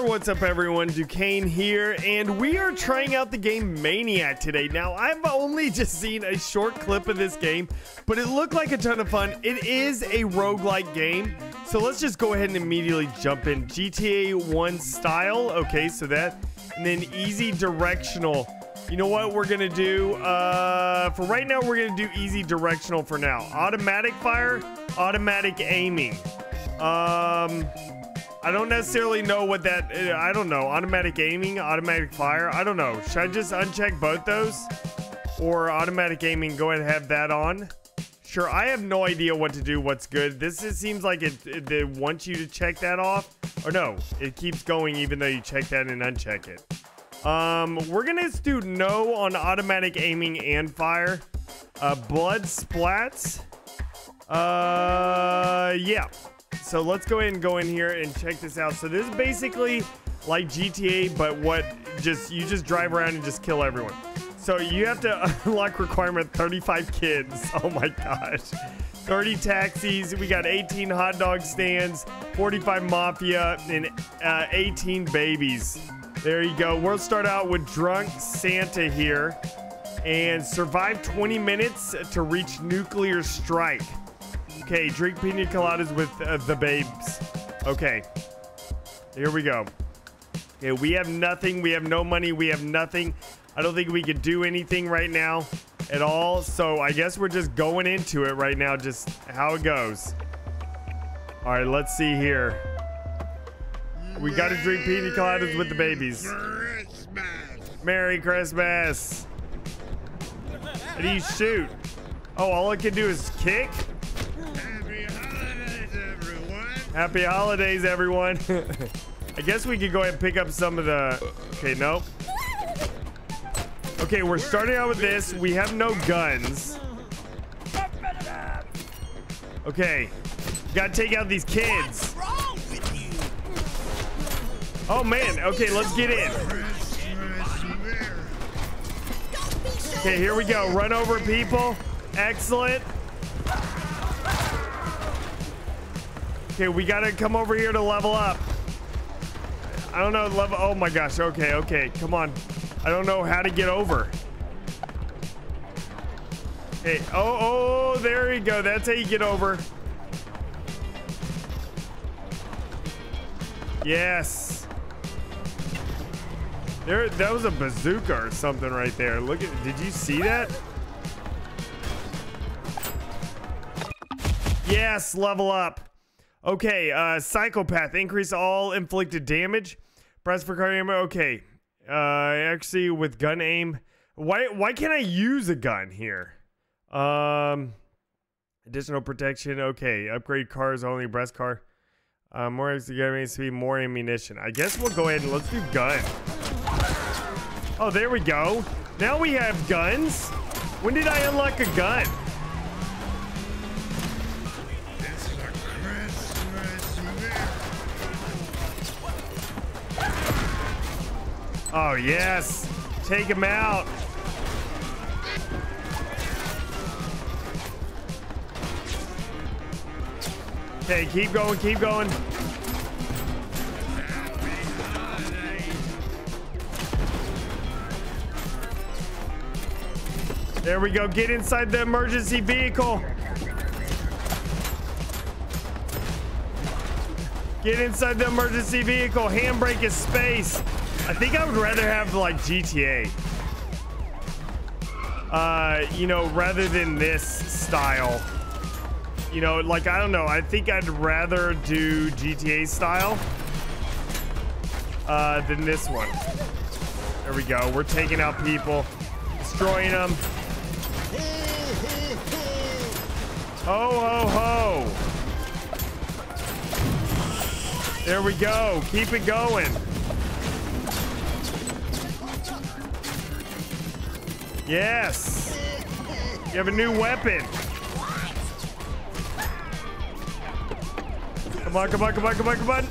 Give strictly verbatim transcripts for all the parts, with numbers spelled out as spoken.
Or what's up everyone, Ducain here, and we are trying out the game Maniac today. Now, I've only just seen a short clip of this game, but it looked like a ton of fun. It is a roguelike game, so let's just go ahead and immediately jump in. G T A one style, okay, so that, and then easy directional. You know what we're gonna do? Uh, for right now, we're gonna do easy directional for now. Automatic fire, automatic aiming. Um... I don't necessarily know what that, I don't know, automatic aiming, automatic fire, I don't know. Should I just uncheck both those? Or automatic aiming, go ahead and have that on? Sure, I have no idea what to do, what's good. This just seems like it, it, it wants you to check that off. Or no, it keeps going even though you check that and uncheck it. Um, we're gonna do no on automatic aiming and fire. Uh, blood splats. Uh, yeah. So let's go ahead and go in here and check this out. So this is basically like G T A, but what just you just drive around and just kill everyone. So you have to unlock requirement thirty-five kids. Oh my gosh. thirty taxis. We got eighteen hot dog stands, forty-five mafia, and uh, eighteen babies. There you go. We'll start out with Drunk Santa here and survive twenty minutes to reach nuclear strike. Okay, drink pina coladas with uh, the babes. Okay, here we go. Okay, we have nothing. We have no money. We have nothing. I don't think we could do anything right now at all. So I guess we're just going into it right now, just how it goes. All right, let's see here. We got to drink pina coladas with the babies. Christmas. Merry Christmas. How do you shoot? Oh, all I can do is kick? Happy holidays, everyone. I guess we could go ahead and pick up some of the... Okay, nope. Okay, we're starting out with this. We have no guns. Okay. Gotta take out these kids. Oh, man. Okay, let's get in. Okay, here we go. Run over people. Excellent. Okay, we gotta come over here to level up. I don't know, level, oh my gosh, okay, okay, come on. I don't know how to get over. Hey, oh, oh, there you go, that's how you get over. Yes. There, that was a bazooka or something right there. Look at, did you see that? Yes, level up. Okay, uh, psychopath, increase all inflicted damage. Press for card ammo, okay. Uh, actually with gun aim. Why, why can't I use a gun here? Um, additional protection, okay. Upgrade cars only, breast car. Uh, more ammunition, more ammunition. I guess we'll go ahead and let's do gun. Oh, there we go. Now we have guns. When did I unlock a gun? Oh, yes. Take him out. Okay, keep going, keep going. There we go. Get inside the emergency vehicle. Get inside the emergency vehicle. Handbrake is space. I think I would rather have, like, G T A. Uh, you know, rather than this style. You know, like, I don't know. I think I'd rather do G T A style uh, than this one. There we go. We're taking out people. Destroying them. Ho, ho, ho. There we go. Keep it going. Yes! You have a new weapon! Come on, come on, come on, come on, come on!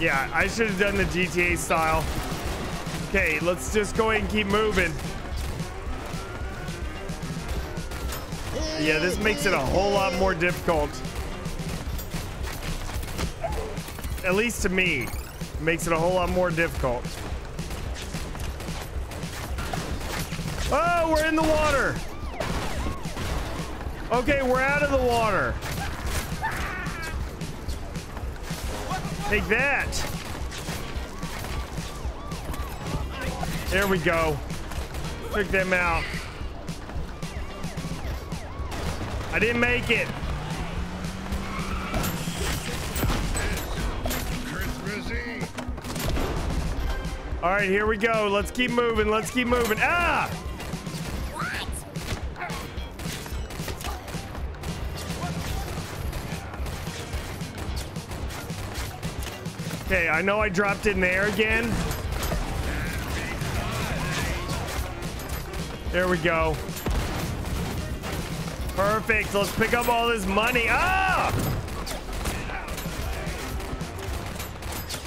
Yeah, I should have done the G T A style. Okay, let's just go ahead and keep moving. Yeah, this makes it a whole lot more difficult. at least to me, makes it a whole lot more difficult. Oh, we're in the water. Okay, we're out of the water. Take that. There we go. Took them out. I didn't make it. All right, here we go. Let's keep moving. Let's keep moving. Ah! Okay, I know I dropped in there again. There we go. Perfect. Let's pick up all this money. Ah!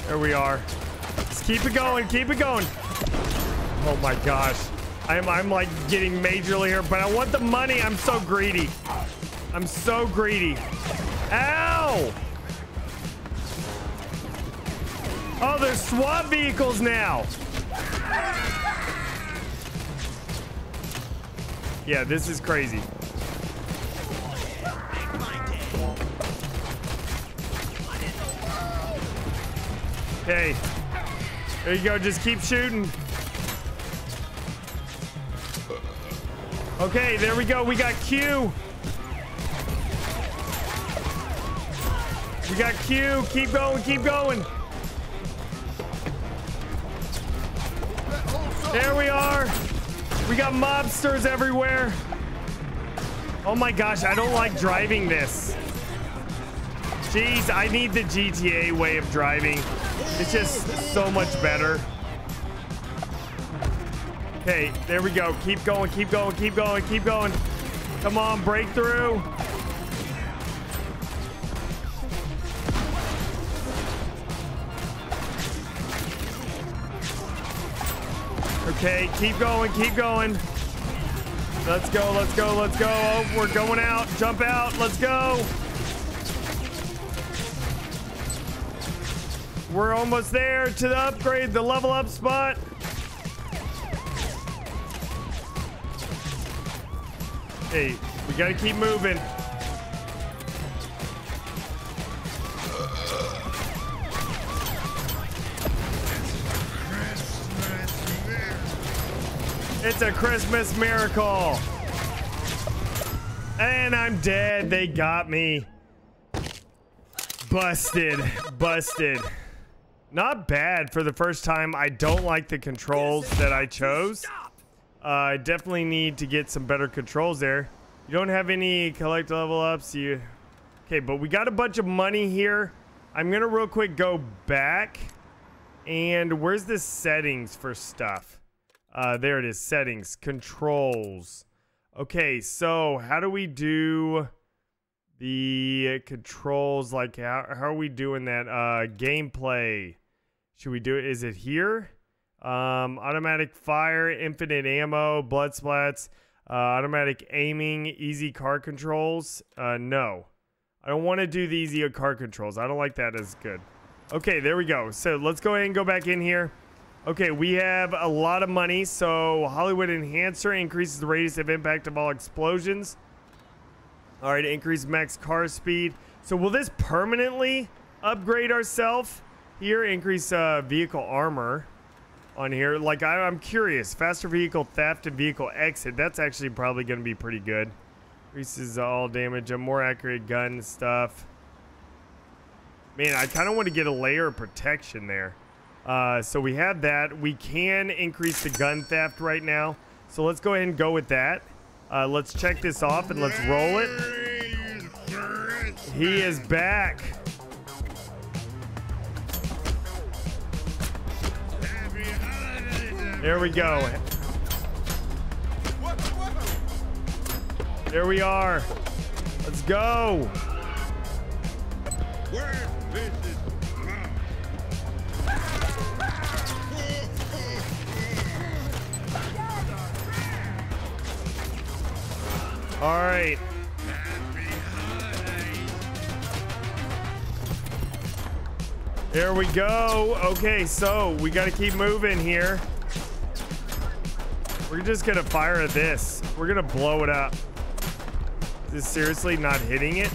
There we are. Let's keep it going. Keep it going. Oh my gosh. I'm, I'm like getting majorly here, but I want the money. I'm so greedy. I'm so greedy. Ow! Oh, there's SWAT vehicles now. Yeah, this is crazy. Okay. There you go. Just keep shooting. Okay, there we go. We got Q. We got Q. Keep going. Keep going. There we are. We got mobsters everywhere. Oh my gosh, I don't like driving this. Jeez, I need the G T A way of driving. It's just so much better. Okay, there we go. Keep going, keep going, keep going, keep going. Come on, breakthrough. Okay, keep going, keep going. Let's go, let's go, let's go. Oh, we're going out. Jump out. Let's go. We're almost there to the upgrade, the level up spot. Hey, we gotta keep moving. It's a Christmas miracle. And I'm dead. They got me. Busted. Busted. Not bad for the first time. I don't like the controls that I chose. Uh, I definitely need to get some better controls there. You don't have any collect level ups. You... Okay, but we got a bunch of money here. I'm going to real quick go back. And where's the settings for stuff? Uh, there it is. Settings. Controls. Okay, so how do we do the controls? Like, how, how are we doing that? Uh, gameplay. Should we do it? Is it here? Um, automatic fire, infinite ammo, blood splats, uh, automatic aiming, easy car controls. Uh, no. I don't want to do the easy car controls. I don't like that as good. Okay, there we go. So let's go ahead and go back in here. Okay, we have a lot of money, so Hollywood Enhancer increases the radius of impact of all explosions. All right, increase max car speed. So will this permanently upgrade ourselves? Here, increase uh, vehicle armor on here. Like, I, I'm curious. Faster vehicle theft and vehicle exit. That's actually probably going to be pretty good. Increases all damage, a more accurate gun stuff. Man, I kind of want to get a layer of protection there. Uh, so we have that. We can increase the gun theft right now. So let's go ahead and go with that. Uh, let's check this off and let's roll it. He is back. There we go. There we are. Let's go. All right. There we go. Okay, so we got to keep moving here. We're just going to fire at this. We're going to blow it up. Is this seriously not hitting it?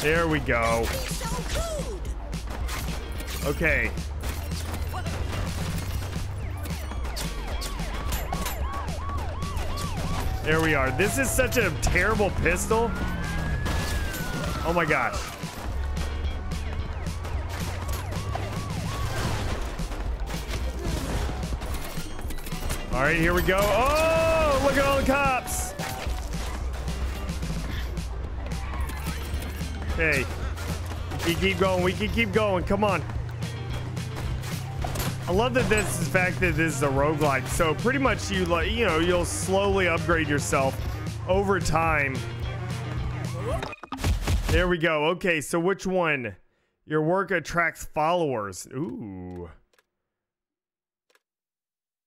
There we go. Okay. There we are. This is such a terrible pistol. Oh my gosh. All right, here we go. Oh, look at all the cops. Okay. We can keep going. We can keep going. Come on. I love that this is the fact that this is a roguelike. So pretty much you like you know, you'll slowly upgrade yourself over time. There we go. Okay, so which one? Your work attracts followers. Ooh.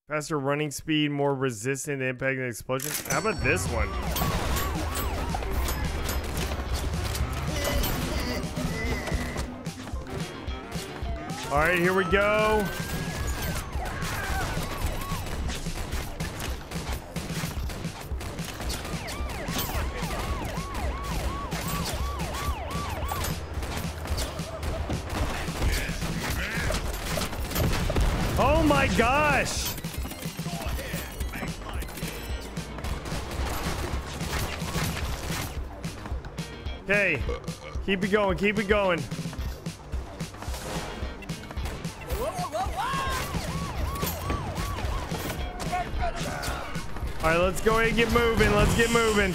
Faster running speed, more resistant to impact and explosion. How about this one? All right, here we go. Oh my gosh. Okay, keep it going, keep it going. All right, let's go ahead and get moving. Let's get moving.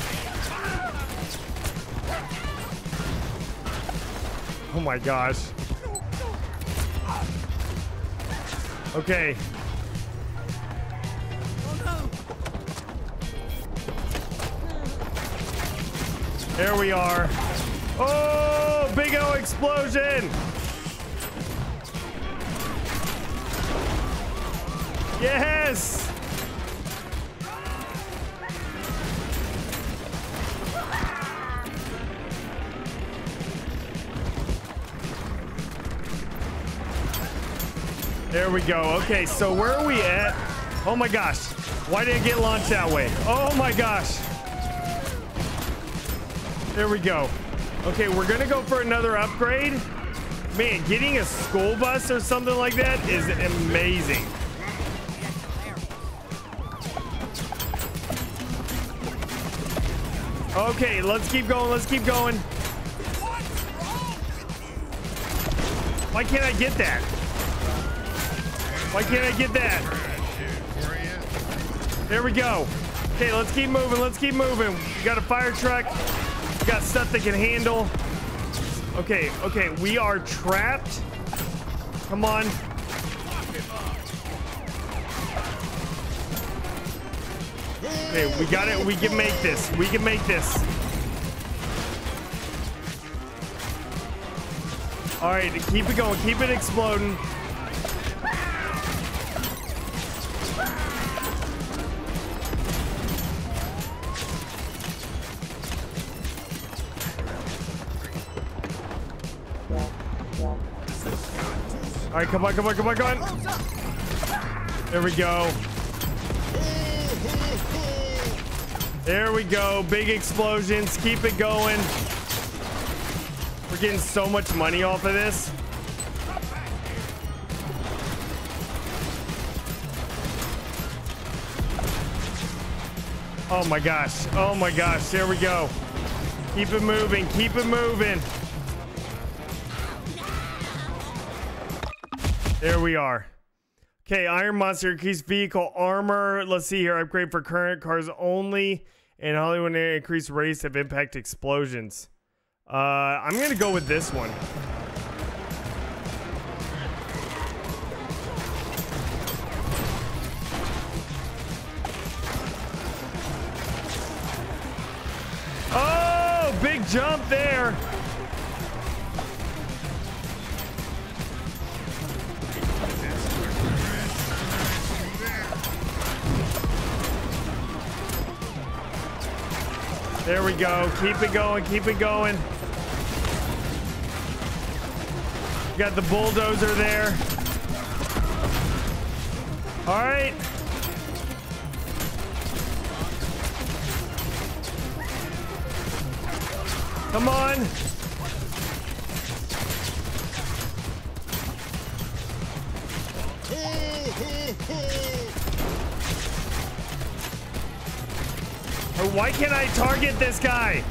Oh my gosh. Okay. There we are. Oh, big O explosion. Yes. There we go. Okay, so where are we at? Oh my gosh. Why did it get launched that way? Oh my gosh. There we go. Okay, we're gonna go for another upgrade. Man, getting a school bus or something like that is amazing. Okay, let's keep going. Let's keep going. Why can't I get that? Why can't I get that? There we go. Okay, let's keep moving. Let's keep moving. We got a fire truck. We got stuff that can handle. Okay, okay. We are trapped. Come on. Okay, we got it. We can make this. We can make this. All right, keep it going. Keep it exploding. All right, come on, come on, come on, come on. There we go. There we go. Big explosions. Keep it going. We're getting so much money off of this. Oh my gosh. Oh my gosh. There we go. Keep it moving. Keep it moving. There we are. Okay, Iron Monster, increased vehicle armor. Let's see here. Upgrade for current cars only. And Hollywood area, increased rates of impact explosions. Uh, I'm going to go with this one. Oh, big jump there. There we go. Keep it going. Keep it going. Got the bulldozer there. All right. Come on. Why can't I target this guy?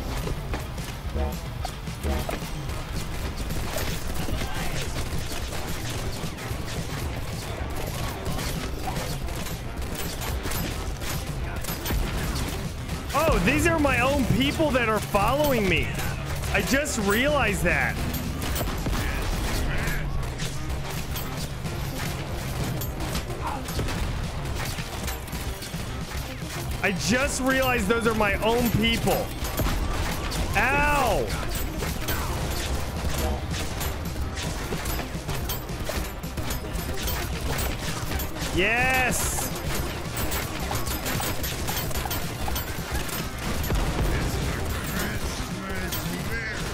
Oh, these are my own people that are following me. I just realized that. I just realized those are my own people. Ow! Yes!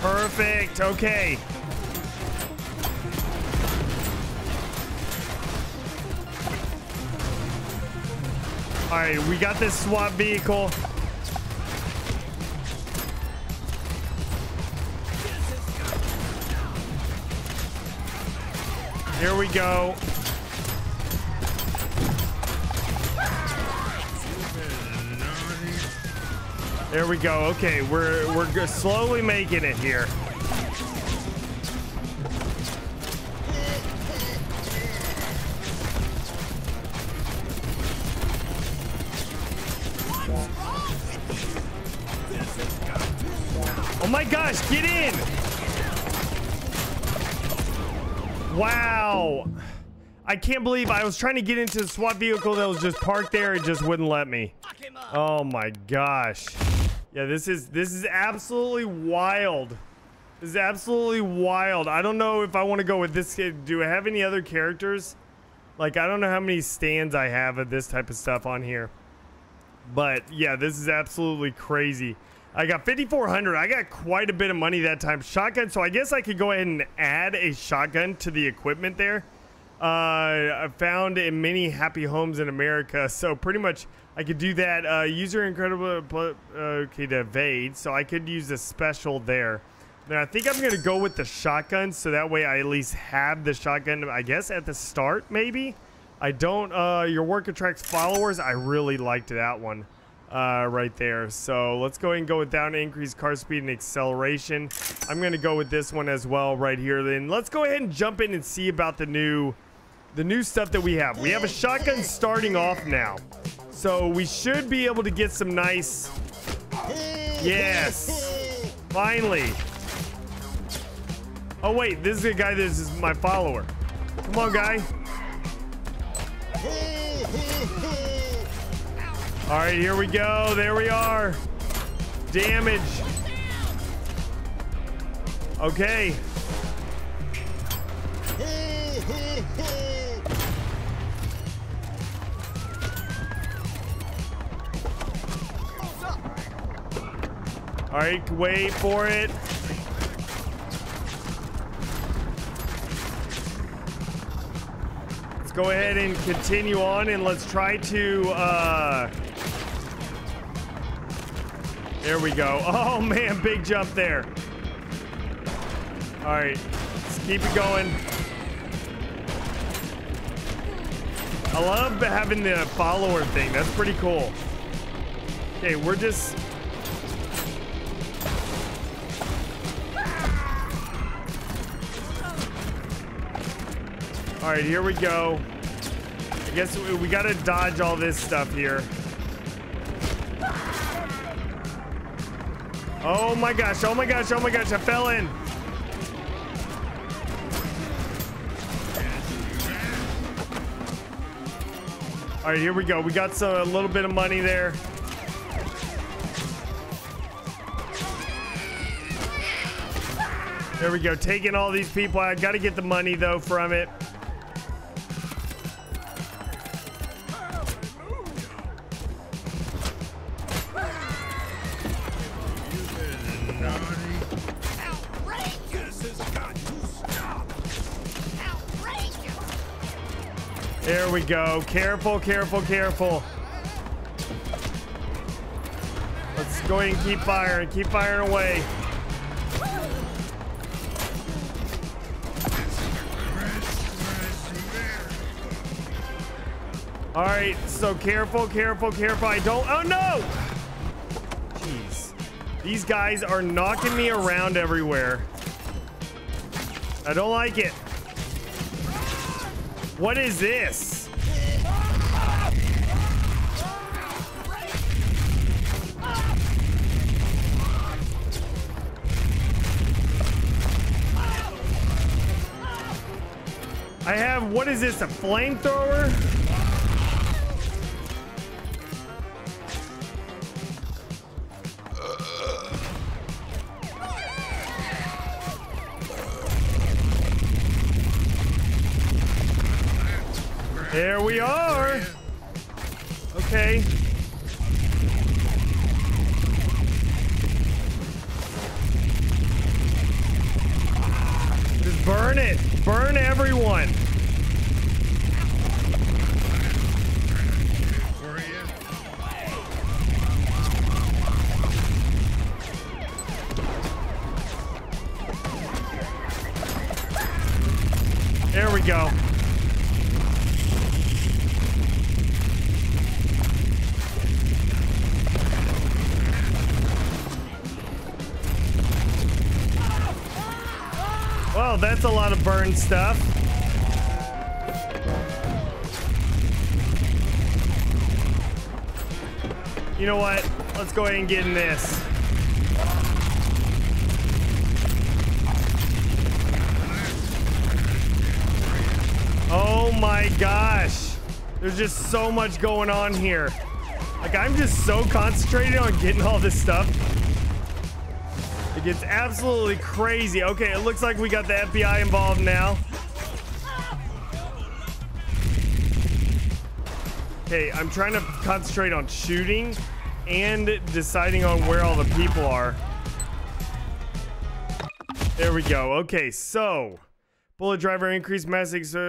Perfect. Okay. All right, we got this SWAT vehicle. Here we go. There we go. Okay, we're we're slowly making it here. Oh my gosh, get in. Wow. I can't believe I was trying to get into the SWAT vehicle that was just parked there. It just wouldn't let me. Oh my gosh. Yeah, this is this is absolutely wild. This is absolutely wild. I don't know if I want to go with this kid. Do I have any other characters? Like, I don't know how many stands I have of this type of stuff on here. But yeah, this is absolutely crazy. I got fifty-four hundred. I got quite a bit of money that time. Shotgun. So I guess I could go ahead and add a shotgun to the equipment there. Uh, I found in many happy homes in America. So pretty much I could do that. Uh, user incredible. Uh, okay, to evade. So I could use a special there. Now I think I'm going to go with the shotgun. So that way I at least have the shotgun, I guess, at the start, maybe. I don't. Uh, your work attracts followers. I really liked that one. Uh, right there. So let's go ahead and go with down to increase car speed and acceleration. I'm gonna go with this one as well right here. Then let's go ahead and jump in and see about the new the new stuff that we have. We have a shotgun starting off now, so we should be able to get some nice. Yes, finally. Oh wait, this is the guy. This is my follower. Come on, guy. All right, here we go. There we are. Damage. Okay. All right, wait for it. Let's go ahead and continue on, and let's try to... Uh, There we go. Oh man, big jump there. All right, let's keep it going. I love having the follower thing. That's pretty cool. Okay, we're just... All right, here we go. I guess we, we gotta dodge all this stuff here. Oh my gosh, oh my gosh, oh my gosh, I fell in. All right, here we go. We got some, a little bit of money there. There we go, taking all these people. I got to get the money, though, from it. There we go. Careful, careful, careful. Let's go ahead and keep firing. Keep firing away. All right, so careful, careful, careful. I don't, oh no! Jeez. These guys are knocking me around everywhere. I don't like it. What is this? I have, what is this, a flamethrower? There we are. Okay. Just burn it. Burn everyone. There we go. Well, that's a lot of burn stuff. You know what? Let's go ahead and get in this. Oh my gosh. There's just so much going on here. Like, I'm just so concentrated on getting all this stuff. It gets absolutely crazy. Okay, it looks like we got the F B I involved now. Okay, I'm trying to concentrate on shooting and deciding on where all the people are. There we go. Okay, so bullet driver increased massive. Uh,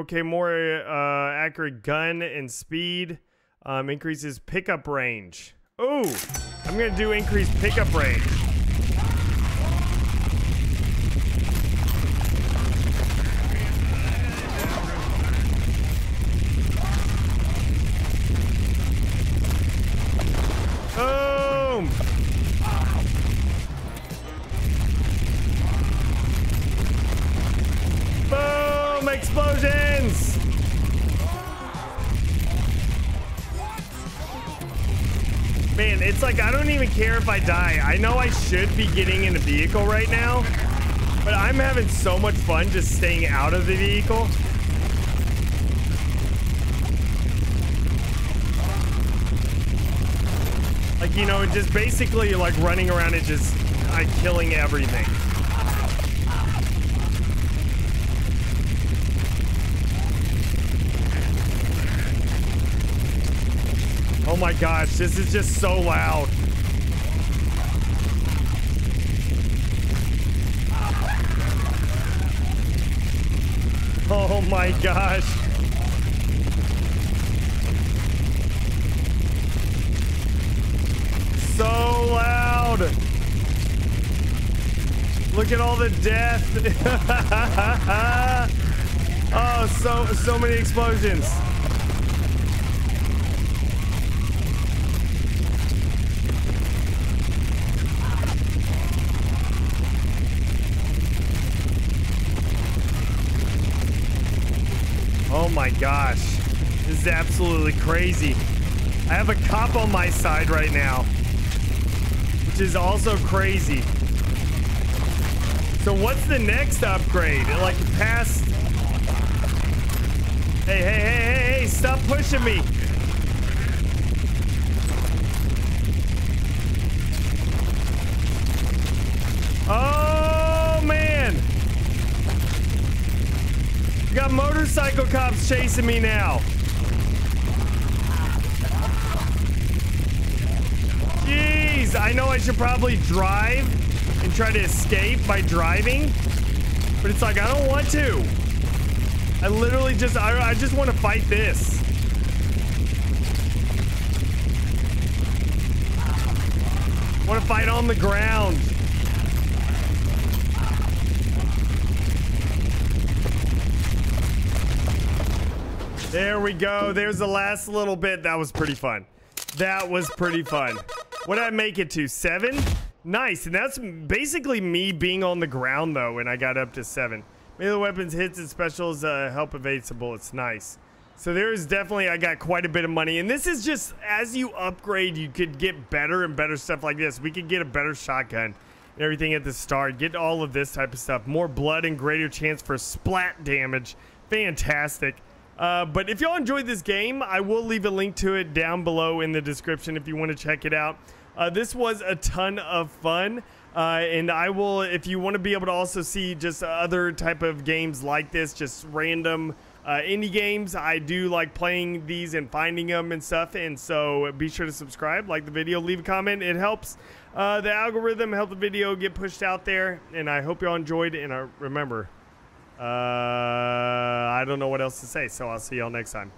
okay, more uh, accurate gun and speed. Um, increases pickup range. Oh, I'm gonna do increased pickup range. Explosions! Man, it's like I don't even care if I die. I know I should be getting in a vehicle right now, but I'm having so much fun just staying out of the vehicle. Like, you know, just basically like running around and just like killing everything. Oh my gosh, this is just so loud. Oh my gosh. So loud. Look at all the death. Oh, so so many explosions. Oh my gosh, this is absolutely crazy. I have a cop on my side right now, which is also crazy. So what's the next upgrade? Like past... Hey, hey, hey, hey, hey, stop pushing me. Oh man. We got motorcycle cops chasing me now. Jeez, I know I should probably drive and try to escape by driving, but it's like I don't want to. I literally just, I, I just want to fight this. I want to fight on the ground. There we go. There's the last little bit. That was pretty fun. That was pretty fun. What did I make it to? Seven? Nice. And that's basically me being on the ground, though, when I got up to seven. Melee weapons, hits, and specials uh, help evade some bullets. Nice. So there is definitely, I got quite a bit of money. And this is just, as you upgrade, you could get better and better stuff like this. We could get a better shotgun and everything at the start. Get all of this type of stuff. More blood and greater chance for splat damage. Fantastic. Uh, but if y'all enjoyed this game, I will leave a link to it down below in the description if you want to check it out. Uh, this was a ton of fun, uh, and I will, if you want to be able to also see just other type of games like this, just random uh, indie games, I do like playing these and finding them and stuff, and so be sure to subscribe, like the video, leave a comment. It helps uh, the algorithm, help the video get pushed out there, and I hope y'all enjoyed, and I remember... Uh, I don't know what else to say, so I'll see y'all next time.